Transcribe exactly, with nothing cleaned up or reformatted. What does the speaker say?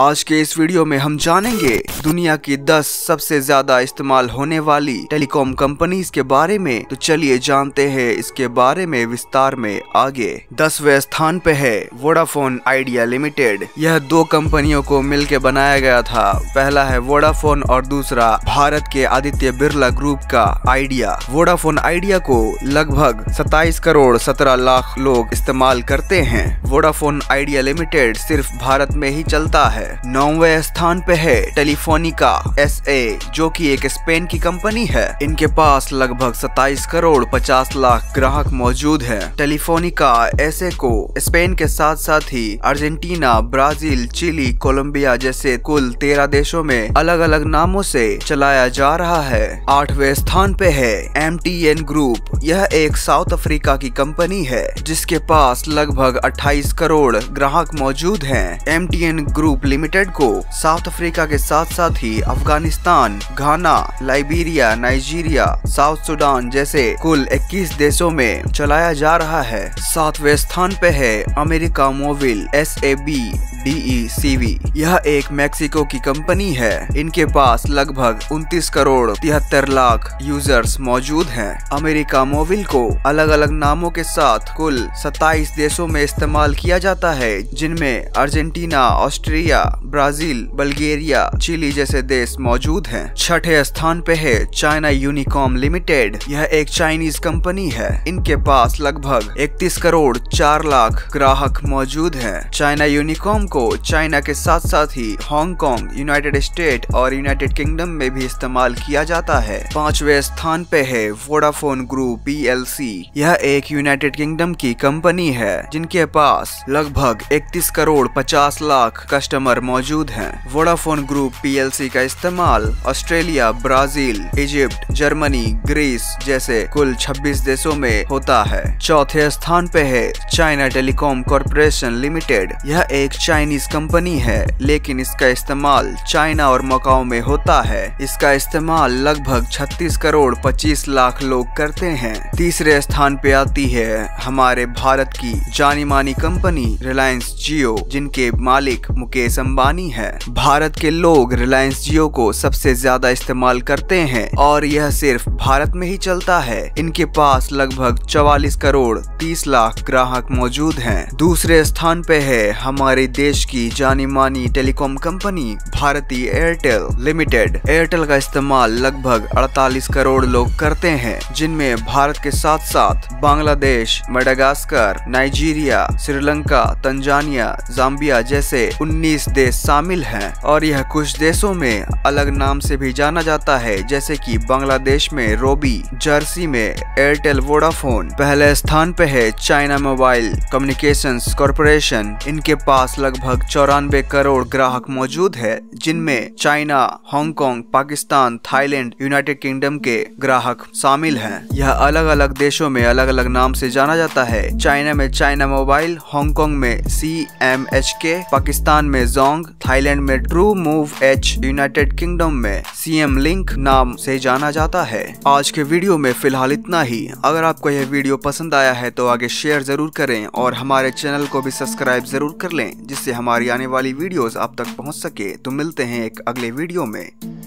आज के इस वीडियो में हम जानेंगे दुनिया की दस सबसे ज्यादा इस्तेमाल होने वाली टेलीकॉम कंपनीज के बारे में। तो चलिए जानते हैं इसके बारे में विस्तार में आगे। दसवें स्थान पे है वोडाफोन आइडिया लिमिटेड। यह दो कंपनियों को मिलकर बनाया गया था। पहला है वोडाफोन और दूसरा भारत के आदित्य बिरला ग्रुप का आइडिया। वोडाफोन आइडिया को लगभग सत्ताईस करोड़ सत्रह लाख लोग इस्तेमाल करते हैं। वोडाफोन आइडिया लिमिटेड सिर्फ भारत में ही चलता है। नौवें स्थान पे है टेलीफोनिका एस ए जो कि एक स्पेन की कंपनी है। इनके पास लगभग सत्ताईस करोड़ पचास लाख ग्राहक मौजूद हैं। टेलीफोनिका एस ए को स्पेन के साथ साथ ही अर्जेंटीना, ब्राजील, चिली, कोलंबिया जैसे कुल तेरह देशों में अलग अलग नामों से चलाया जा रहा है। आठवें स्थान पे है एम टी एन ग्रुप। यह एक साउथ अफ्रीका की कंपनी है जिसके पास लगभग अट्ठाईस करोड़ ग्राहक मौजूद हैं। M T N group limited को साउथ अफ्रीका के साथ साथ ही Afghanistan, Ghana, Liberia, Nigeria, South Sudan जैसे कुल इक्कीस देशों में चलाया जा रहा है। सातवें स्थान पे है America Movil S A B D C V. यह एक मैक्सिको की कंपनी है। इनके पास लगभग उनतीस करोड़ तिहत्तर लाख यूजर्स मौजूद हैं। अमेरिका मोबिल को अलग अलग नामों के साथ कुल सत्ताईस देशों में इस्तेमाल किया जाता है जिनमें Argentina, Austria, Brazil, Bulgaria, Chile जैसे देश मौजूद हैं। छठे स्थान पे है चाइना यूनिकॉम लिमिटेड। यह एक चाइनीज कंपनी है। इनके पास लगभग इकतीस करोड़ चार लाख ग्राहक मौजूद हैं। चाइना यूनिकॉम को चाइना के साथ साथ ही हांगकांग, यूनाइटेड स्टेट और यूनाइटेड किंगडम में भी इस्तेमाल किया जाता है। पांचवें स्थान पे है Vodafone group P L C. यह एक यूनाइटेड किंगडम की कंपनी है जिनके पास लगभग इकतीस करोड़ पचास लाख कस्टमर मौजूद हैं। Vodafone group P L C का इस्तेमाल Australia, Brazil, Egypt, Germany, Greece जैसे कुल छब्बीस देशों में होता है। चौथे स्थान पे है चाइना टेलीकॉम कॉर्पोरेशन लिमिटेड। यह एक चाइनीज कंपनी है लेकिन इसका इस्तेमाल चाइना और मकाओ में होता है। इसका इस्तेमाल लगभग छत्तीस करोड़ पच्चीस लाख लोग करते हैं। तीसरे स्थान पे आती है हमारे भारत की जानी मानी कंपनी रिलायंस जियो जिनके मालिक मुकेश अंबानी है। भारत के लोग रिलायंस जियो को सबसे ज्यादा इस्तेमाल करते हैं और यह सिर्फ भारत में ही चलता है। इनके पास लगभग चवालीस करोड़ तीस लाख ग्राहक मौजूद हैं। दूसरे स्थान पे है हमारे देश की जानी मानी telecom company Bharti Airtel limited. Airtel का इस्तेमाल लगभग अड़तालीस करोड़ लोग करते हैं जिनमें भारत के साथ साथ Bangladesh, Madagascar, Nigeria, Sri Lanka, Tanzania, Zambia जैसे उन्नीस देश शामिल हैं और यह कुछ देशों में अलग नाम से भी जाना जाता है जैसे कि बांग्लादेश में रोबी, जर्सी में एयरटेल वोडाफोन। पहले स्थान पे है चाइना मोबाइल कम्युनिकेशंस कॉर्पोरेशन। इनके पास लगभग लगभग चौरानवे करोड़ ग्राहक मौजूद है जिनमें China, Hong Kong, Pakistan, Thailand, United Kingdom के ग्राहक शामिल हैं। यह अलग अलग देशों में अलग अलग नाम से जाना जाता है। चाइना में चाइना मोबाइल, हांगकांग में C M H K, Pakistan में जोंग, थाईलैंड में True Move H, United Kingdom में सी एम लिंक नाम से जाना जाता है। आज के वीडियो में फिलहाल इतना ही। अगर आपको यह वीडियो पसंद आया है तो आगे शेयर जरूर करें और हमारे चैनल को भी सब्सक्राइब जरूर कर लें जिससे हमारी आने वाली वीडियोस आप तक पहुंच सके। तो मिलते हैं एक अगले वीडियो में।